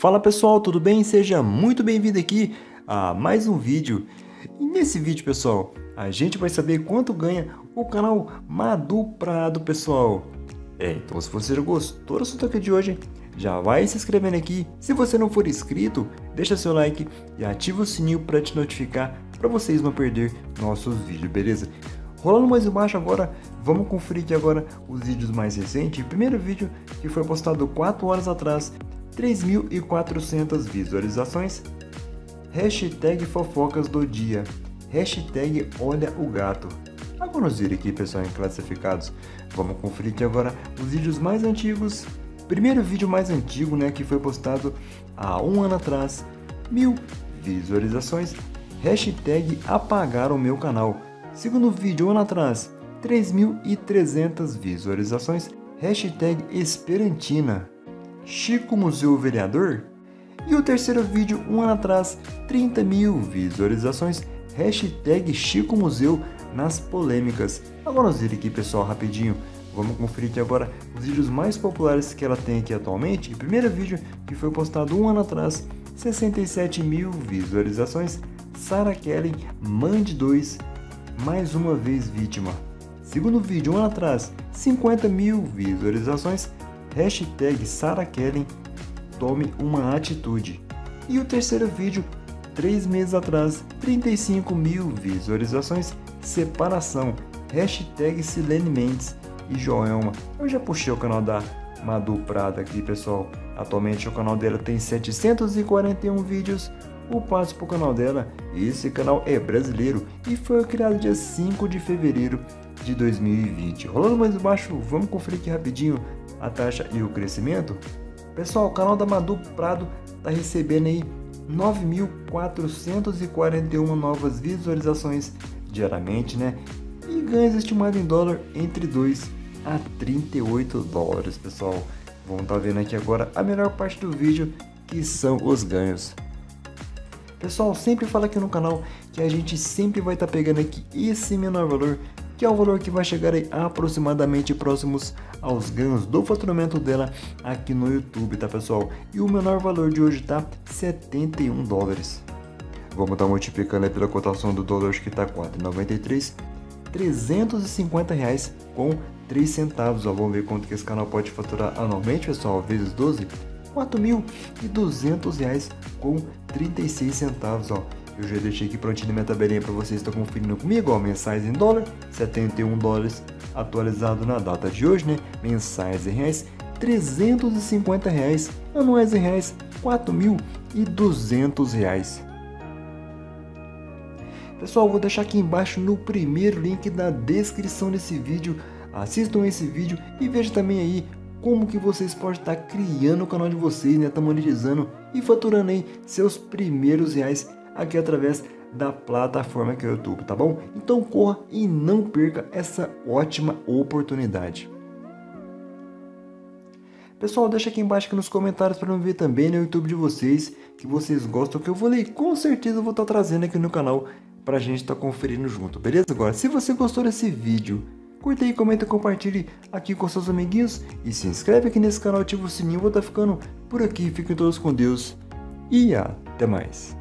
Fala pessoal, tudo bem? Seja muito bem-vindo aqui a mais um vídeo. E nesse vídeo, pessoal, a gente vai saber quanto ganha o canal Madu Prado, pessoal. Então se você gostou do assunto aqui de hoje, já vai se inscrevendo aqui. Se você não for inscrito, deixa seu like e ativa o sininho para te notificar, para vocês não perder nossos vídeos, beleza? Rolando mais embaixo agora, vamos conferir aqui agora os vídeos mais recentes. O primeiro vídeo que foi postado 4 horas atrás, 3.400 visualizações. Hashtag fofocas do dia, hashtag olha o gato. Agora nos ir aqui, pessoal, em classificados. Vamos conferir aqui agora os vídeos mais antigos. Primeiro vídeo mais antigo, né, que foi postado há um ano atrás, 1000 visualizações, hashtag apagaram o meu canal. Segundo vídeo, um ano atrás, 3.300 visualizações, hashtag esperantina, Chico Museu vereador. E o terceiro vídeo, um ano atrás, 30.000 visualizações, hashtag Chico Museu nas polêmicas. Agora vamos ver aqui, pessoal, rapidinho. Vamos conferir aqui agora os vídeos mais populares que ela tem aqui atualmente. O primeiro vídeo que foi postado um ano atrás, 67.000 visualizações, Sarah Kellen, mande 2, mais uma vez vítima. Segundo vídeo, um ano atrás, 50.000 visualizações, hashtag Sarah Kellen, tome uma atitude. E o terceiro vídeo, 3 meses atrás, 35.000 visualizações, separação, hashtag Silene Mendes e Joelma. Eu já puxei o canal da Madu Prado aqui, pessoal. Atualmente o canal dela tem 741 vídeos. O passo para o canal dela, esse canal é brasileiro e foi criado dia 5 de fevereiro de 2020. Rolando mais embaixo, vamos conferir aqui rapidinho a taxa e o crescimento. Pessoal, o canal da Madu Prado está recebendo aí 9.441 novas visualizações diariamente, né? E ganhos estimados em dólar entre 2 a 38 dólares, pessoal. Vamos estar vendo aqui agora a melhor parte do vídeo, que são os ganhos. Pessoal, sempre fala aqui no canal que a gente sempre vai estar pegando aqui esse menor valor, que é o valor que vai chegar aí aproximadamente próximos aos ganhos do faturamento dela aqui no YouTube, tá, pessoal? E o menor valor de hoje tá 71 dólares. Vamos estar multiplicando aí pela cotação do dólar, que tá 4,93, R$350,03. Vamos ver quanto que esse canal pode faturar anualmente, pessoal, vezes 12, R$4.200,36, ó. Eu já deixei aqui prontinho minha tabelinha para vocês estão conferindo comigo, ó, mensais em dólar, 71 dólares, atualizado na data de hoje, né? Mensais em reais, R$350, anuais em reais, R$4.200. Pessoal, vou deixar aqui embaixo no primeiro link da descrição desse vídeo. Assistam esse vídeo e vejam também aí como que vocês podem estar criando o canal de vocês, né? Tá monetizando e faturando aí seus primeiros reais aqui através da plataforma que é o YouTube, tá bom? Então corra e não perca essa ótima oportunidade. Pessoal, deixa aqui embaixo nos comentários para me ver também no YouTube de vocês, que vocês gostam, que eu vou ler, com certeza eu vou estar trazendo aqui no canal para a gente estar conferindo junto, beleza? Agora, se você gostou desse vídeo, curta aí, comenta, compartilhe aqui com seus amiguinhos e se inscreve aqui nesse canal, ativa o sininho. Vou estar ficando por aqui, fiquem todos com Deus e até mais.